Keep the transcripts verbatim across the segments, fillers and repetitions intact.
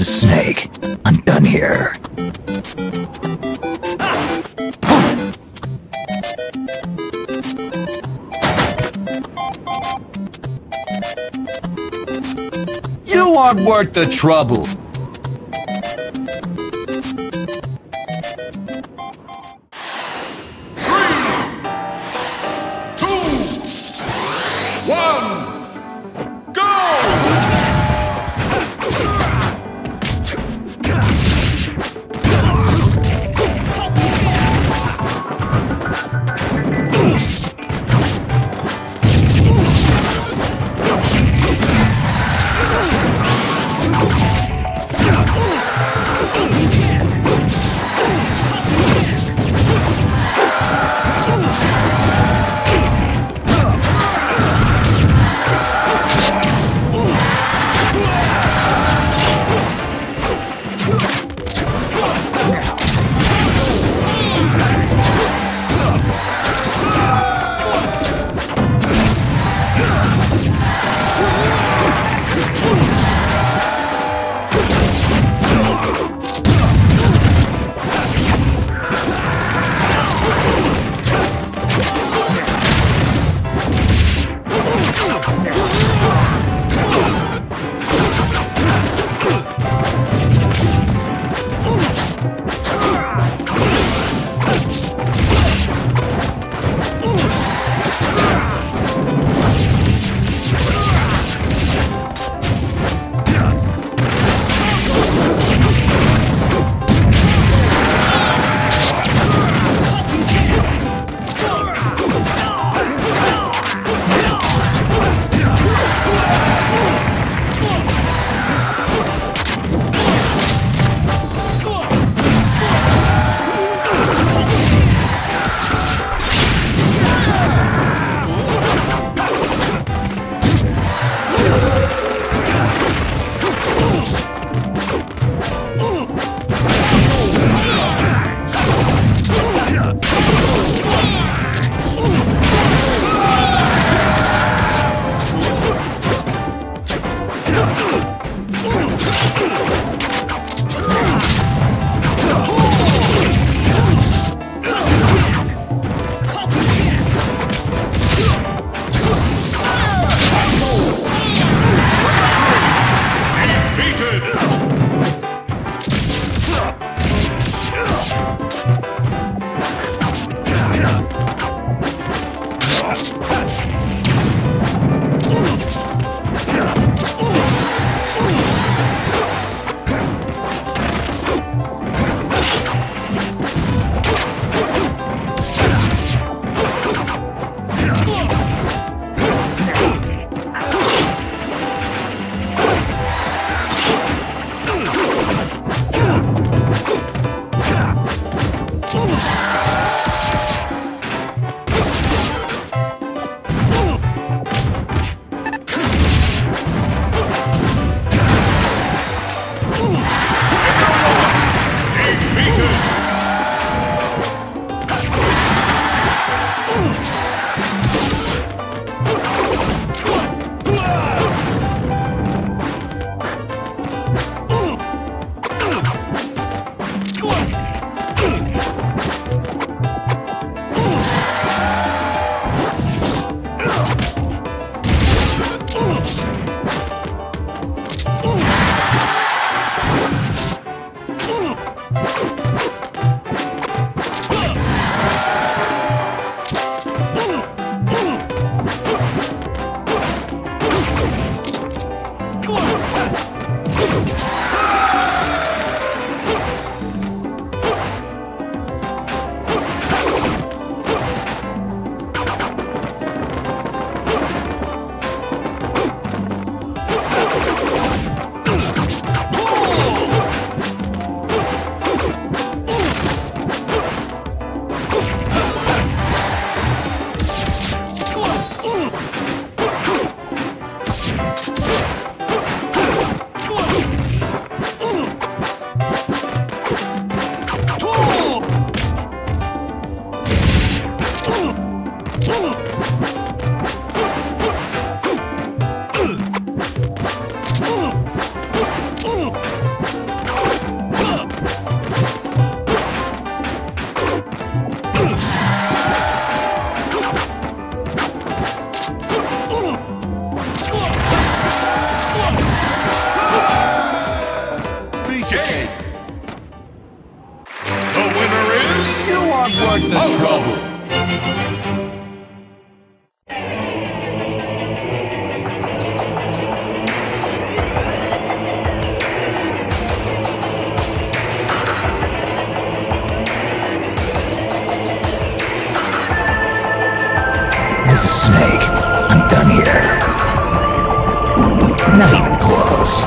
is a snake. I'm done here. You aren't worth the trouble. the oh. trouble. There's a snake. I'm done here. Not even close.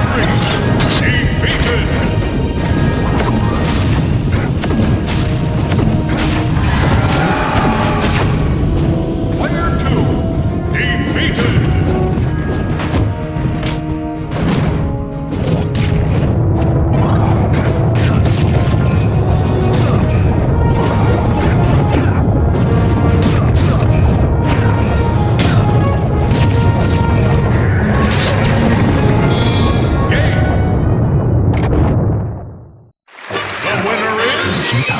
Thing, huh? One, go! She